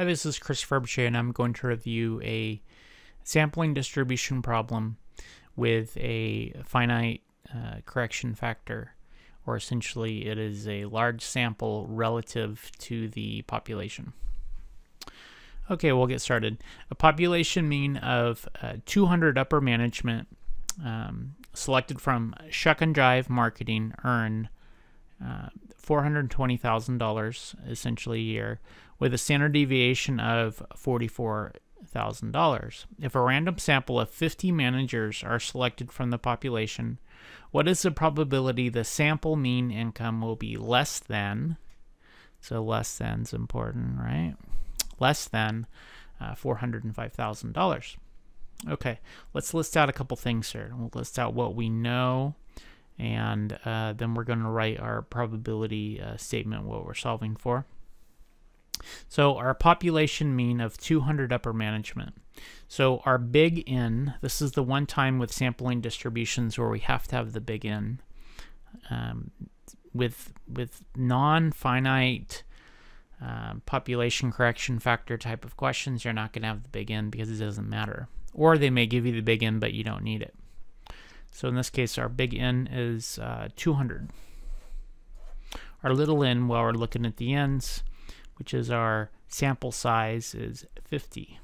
Hi, this is Chris Ferbrache, and I'm going to review a sampling distribution problem with a finite correction factor, or essentially it is a large sample relative to the population. Okay, we'll get started. A population mean of 200 upper management selected from Shuck and Drive Marketing earn $420,000 essentially a year, with a standard deviation of $44,000. If a random sample of 50 managers are selected from the population, what is the probability the sample mean income will be less than, so less than is important, right? Less than $405,000. Okay, let's list out a couple things here. We'll list out what we know, and then we're going to write our probability statement, what we're solving for. So our population mean of 200 upper management. So our big N, this is the one time with sampling distributions where we have to have the big N. With non-finite population correction factor type of questions, you're not going to have the big N because it doesn't matter. Or they may give you the big N, but you don't need it. So in this case, our big N is 200. Our little n, while we're looking at the n's, which is our sample size, is 50.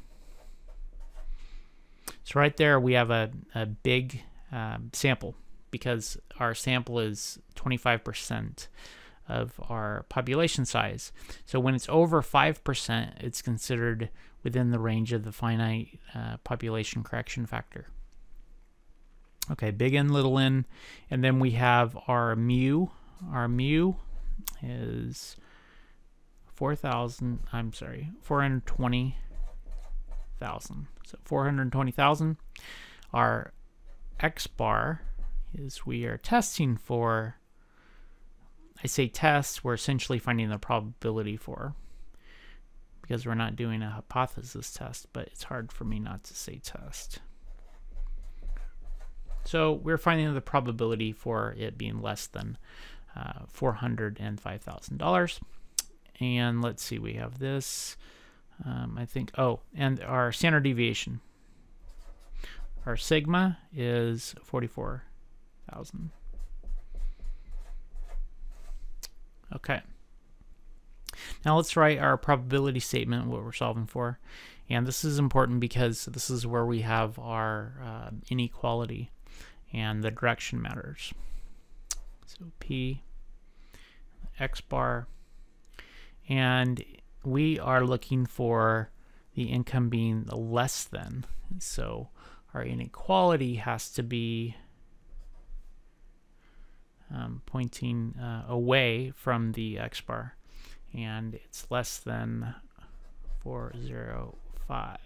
So right there we have a big sample, because our sample is 25% of our population size. So when it's over 5%, it's considered within the range of the finite population correction factor. Okay, big N, little n, and then we have our mu. Our mu is 420,000. So 420,000. Our X bar is we are testing for. I say test, we're essentially finding the probability for, because we're not doing a hypothesis test, but it's hard for me not to say test. So we're finding the probability for it being less than $405,000. And let's see, we have this, and our standard deviation. Our sigma is 44,000. Okay. Now let's write our probability statement, what we're solving for. And this is important because this is where we have our inequality, and the direction matters. So P, X bar, and we are looking for the income being less than. So our inequality has to be pointing away from the X bar, and it's less than 405.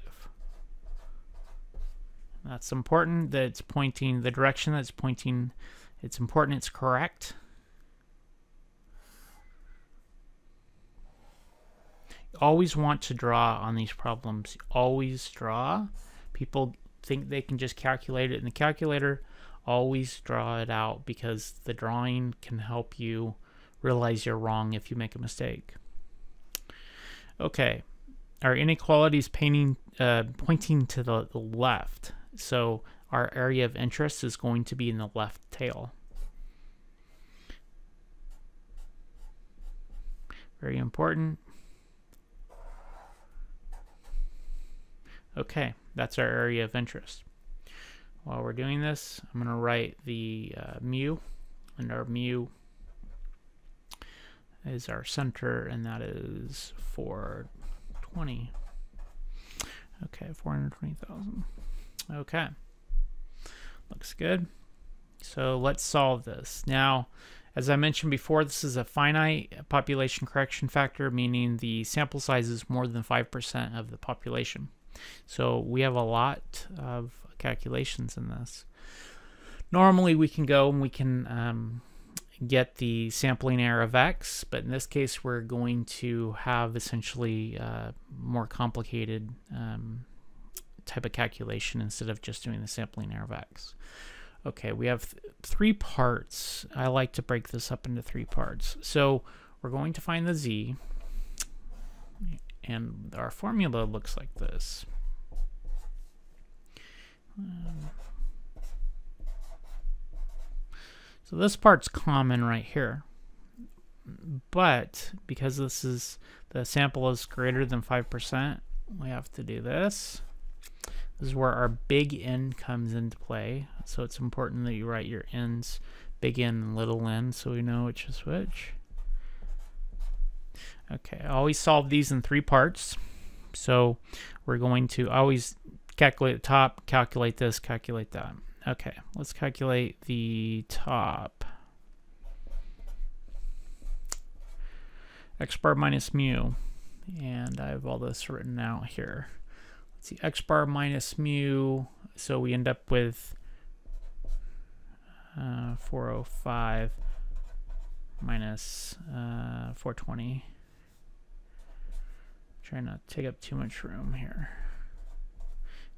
That's important that it's pointing the direction that's pointing. It's important it's correct. You always want to draw on these problems. Always draw. People think they can just calculate it in the calculator. Always draw it out, because the drawing can help you realize you're wrong if you make a mistake. Okay. Our inequality is pointing to the left. So our area of interest is going to be in the left tail. Very important. Okay, that's our area of interest. While we're doing this, I'm going to write the mu, and our mu is our center, and that is 420. Okay, 420,000. Okay, looks good. So let's solve this. Now, as I mentioned before, this is a finite population correction factor, meaning the sample size is more than 5% of the population. So we have a lot of calculations in this. Normally we can go and we can get the sampling error of X, but in this case we're going to have essentially more complicated type of calculation instead of just doing the sampling error of X. Okay, we have three parts. I like to break this up into three parts. So we're going to find the Z, And our formula looks like this. So this part's common right here, but because this is the sample is greater than 5%, we have to do this. This is where our big N comes into play. So it's important that you write your N's, big N and little n, so we know which is which. Okay, I always solve these in three parts. So we're going to always calculate the top, calculate this, calculate that. Okay, let's calculate the top. X bar minus mu. And I have all this written out here. Let's see, X bar minus mu. So we end up with 405 minus 420. Trying not to take up too much room here.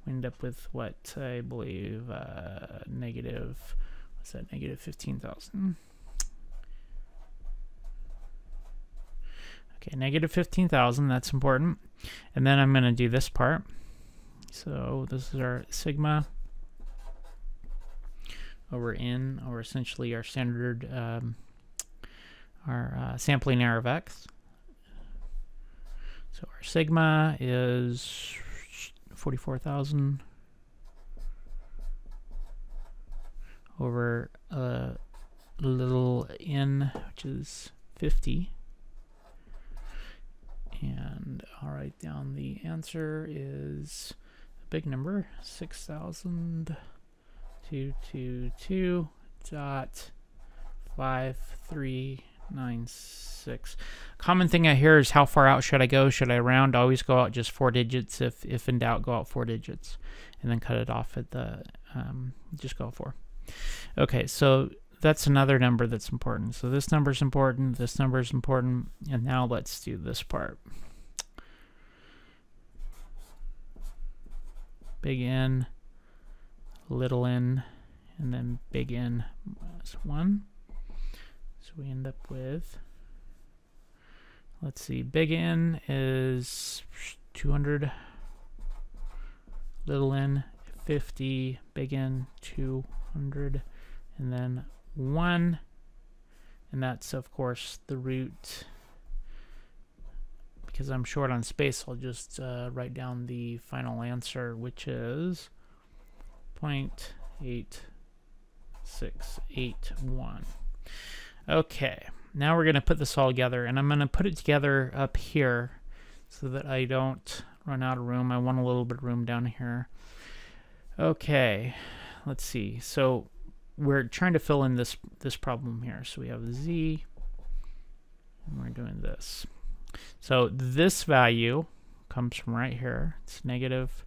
We end up with what I believe negative, what's that, negative 15,000. Okay, negative 15,000, that's important. And then I'm going to do this part. So this is our sigma over n, or essentially our standard, sampling error of x. So our sigma is 44,000 over little n, which is 50. And I'll write down the answer is a big number, 6,222.5396. Common thing I hear is how far out should I go? Should I round? I always go out just 4 digits. If in doubt, go out 4 digits and then cut it off at the, just go 4. Okay, so that's another number that's important. So this number's important, this number's important, and now let's do this part. Big N, little n, and then big N minus 1. So we end up with, let's see, big N is 200, little n 50, big N 200, and then 1, and that's of course the root. Because I'm short on space, I'll just write down the final answer, which is 0.8681. Okay, now we're going to put this all together, and I'm going to put it together up here so that I don't run out of room. I want a little bit of room down here. Okay, let's see. So we're trying to fill in this problem here. So we have z, and we're doing this. So this value comes from right here. It's negative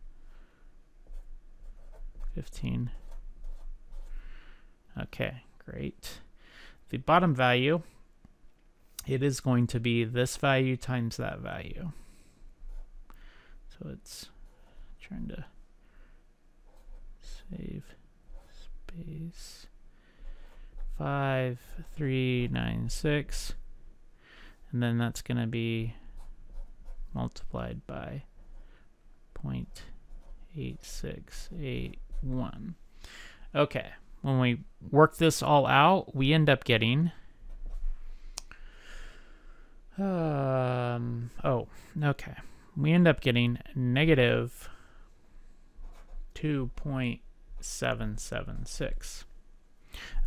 15. Okay, great. The bottom value, it is going to be this value times that value. So it's trying to save space. 5396, and then that's going to be multiplied by 0.8681. Okay, when we work this all out, we end up getting we end up getting negative 2.776.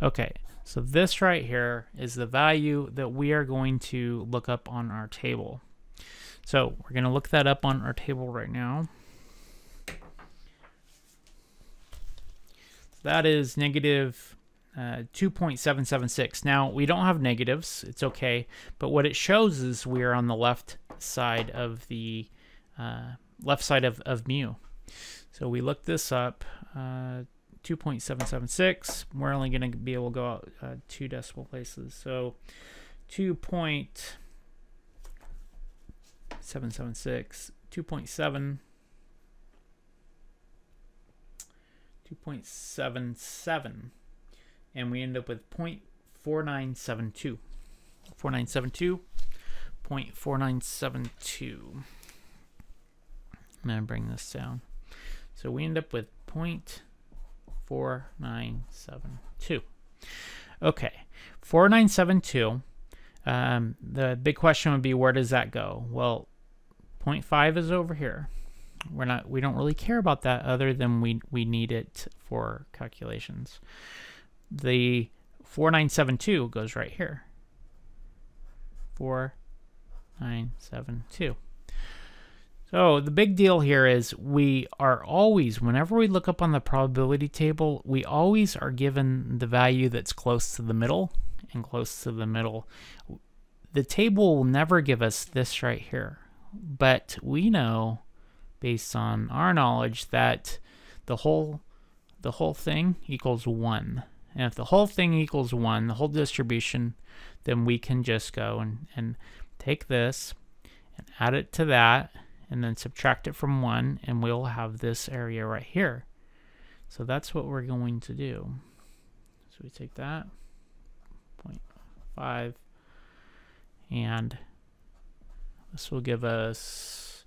Okay, so this right here is the value that we are going to look up on our table. So we're going to look that up on our table right now. That is negative 2.776. Now, we don't have negatives. It's okay. But what it shows is we are on the left side of the mu. So we look this up, 2.776. We're only going to be able to go out 2 decimal places. So 2.776, 2.7. 2.77, and we end up with 0.4972. 0.4972. I'm going to bring this down. So we end up with 0.4972. Okay, 4972. The big question would be, where does that go? Well, 0.5 is over here. We don't really care about that, other than we need it for calculations. The 4972 goes right here. 4972. So the big deal here is we are always, whenever we look up on the probability table, we always are given the value that's close to the middle and close to the middle. The table will never give us this right here, but we know, based on our knowledge, that the whole thing equals 1. And if the whole thing equals 1, the whole distribution, then we can just go and take this and add it to that, and then subtract it from 1, and we'll have this area right here. So that's what we're going to do. So we take that, 0.5, and this will give us,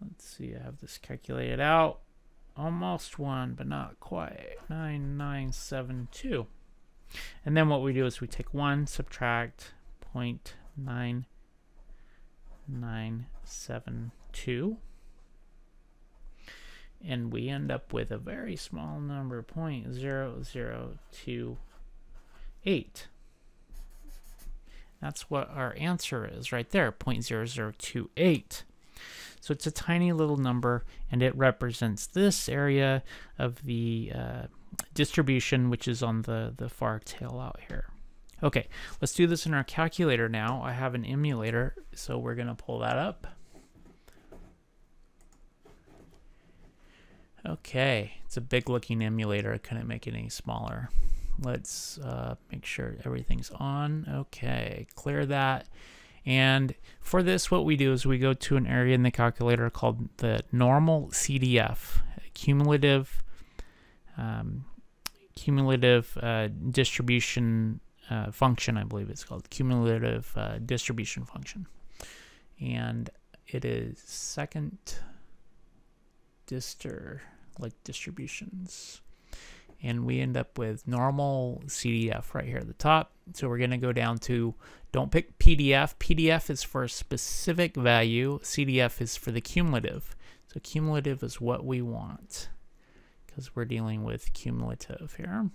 let's see, I have this calculated out, almost 1, but not quite, 9972. And then what we do is we take 1, subtract 0.9972, and we end up with a very small number, 0.0028. That's what our answer is right there, 0.0028. So it's a tiny little number, and it represents this area of the distribution, which is on the far tail out here. Okay, let's do this in our calculator now. I have an emulator, so we're gonna pull that up. Okay, it's a big looking emulator. I couldn't make it any smaller. Let's make sure everything's on. Okay, clear that. And for this, what we do is we go to an area in the calculator called the normal CDF, cumulative distribution function, I believe it's called, cumulative distribution function. And it is second distributions. And we end up with normal CDF right here at the top. So we're gonna go down to, don't pick PDF. PDF is for a specific value. CDF is for the cumulative. So cumulative is what we want, because we're dealing with cumulative here.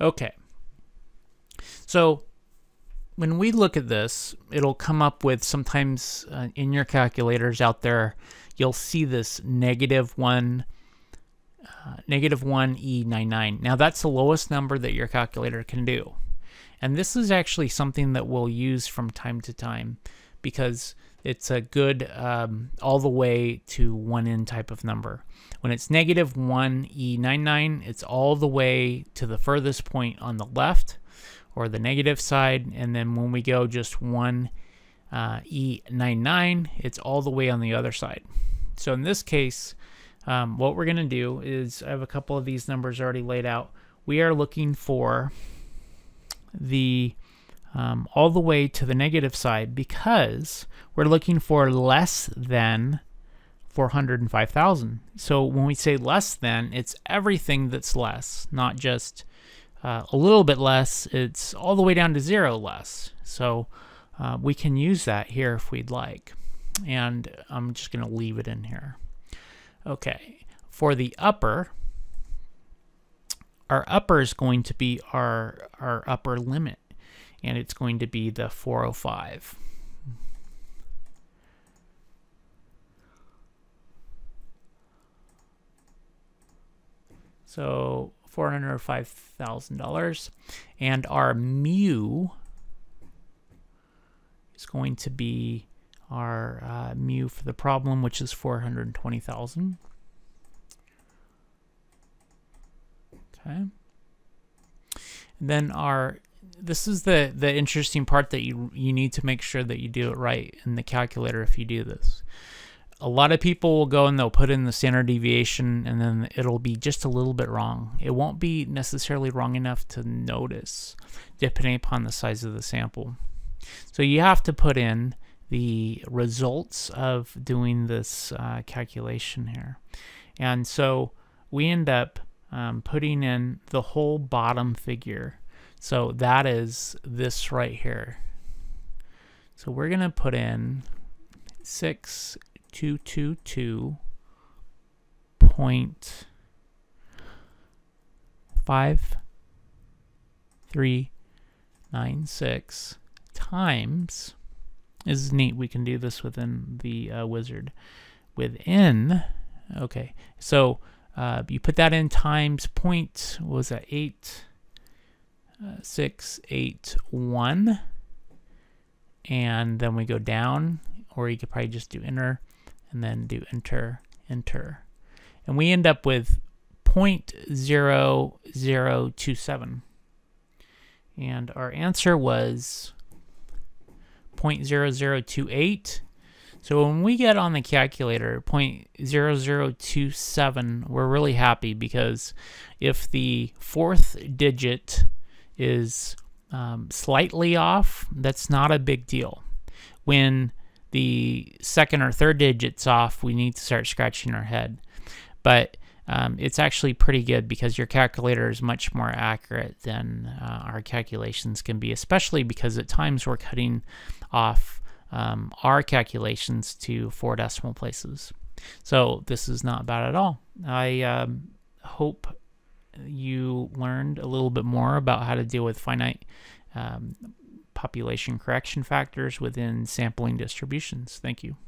Okay, so when we look at this, it'll come up with, sometimes in your calculators out there, you'll see this -1E99. Now that's the lowest number that your calculator can do. And this is actually something that we'll use from time to time, because it's a good all the way to 1n type of number. When it's -1E99, it's all the way to the furthest point on the left, or the negative side. And then when we go just 1E99, it's all the way on the other side. So in this case, what we're going to do is, I have a couple of these numbers already laid out. We are looking for the all the way to the negative side, because we're looking for less than 405,000. So when we say less than, it's everything that's less, not just a little bit less. It's all the way down to 0 less. So we can use that here if we'd like. And I'm just going to leave it in here. Okay, for the upper, our upper is going to be our upper limit, and it's going to be the 405. So $405,000, and our mu is going to be our mu for the problem, which is 420,000. Okay, and then our, this is the interesting part that you need to make sure that you do it right in the calculator if you do this. A lot of people will go and they'll put in the standard deviation, and then it'll be just a little bit wrong. It won't be necessarily wrong enough to notice, depending upon the size of the sample. So you have to put in the results of doing this calculation here. And so we end up putting in the whole bottom figure. So that is this right here. So we're going to put in 6222.5396 times. This is neat. We can do this within the wizard. Within, okay, so you put that in times point, what was that, 8681, and then we go down, or you could probably just do enter and then do enter, enter, and we end up with 0.0027, and our answer was 0.0028. So when we get on the calculator 0.0027, we're really happy, because if the fourth digit is slightly off, that's not a big deal. When the second or third digit's off, we need to start scratching our head. But it's actually pretty good, because your calculator is much more accurate than our calculations can be, especially because at times we're cutting off our calculations to 4 decimal places. So this is not bad at all. I hope you learned a little bit more about how to deal with finite population correction factors within sampling distributions. Thank you.